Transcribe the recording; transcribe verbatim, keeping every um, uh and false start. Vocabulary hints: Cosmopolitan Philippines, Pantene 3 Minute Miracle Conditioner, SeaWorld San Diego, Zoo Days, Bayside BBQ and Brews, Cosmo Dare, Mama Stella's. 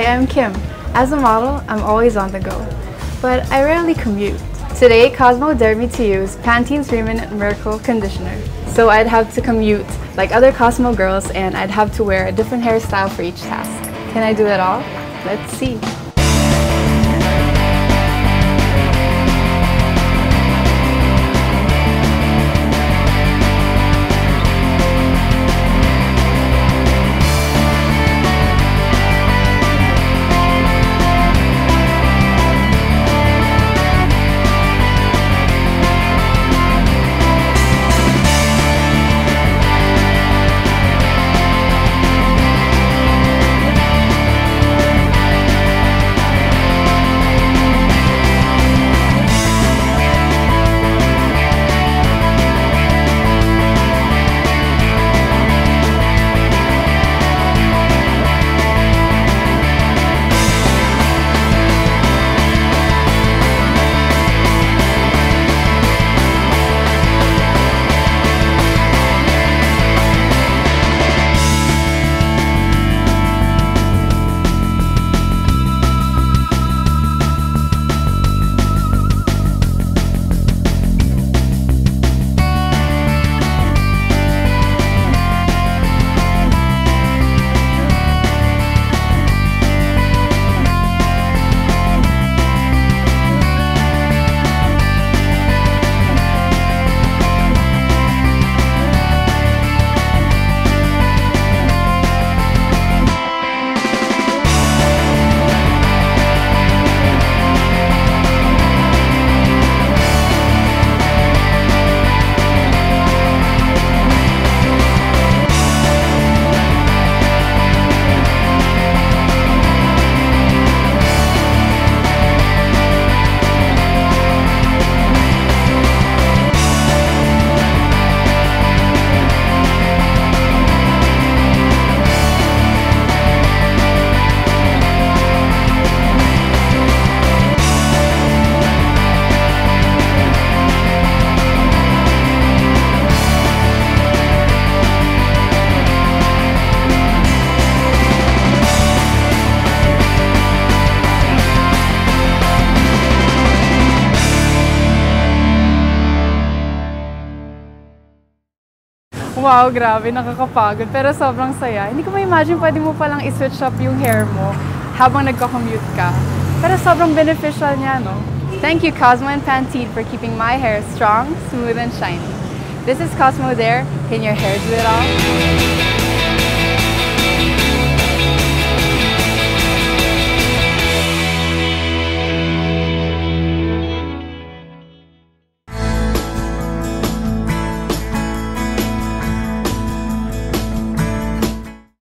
Hi, I'm Kim. As a model, I'm always on the go, but I rarely commute. Today, Cosmo dared me to use Pantene three minute Miracle Conditioner. So I'd have to commute like other Cosmo girls, and I'd have to wear a different hairstyle for each task. Can I do it all? Let's see. Wow, grabe, nakakapagod. Pero sobrang saya. Hindi ko ma-imagine pwede mo palang i-switch up yung hair mo habang nagko-commute ka. Pero sobrang beneficial niya, no? Thank you, Cosmo and Pantene, for keeping my hair strong, smooth, and shiny. This is Cosmo Dare. Can your hair do it all?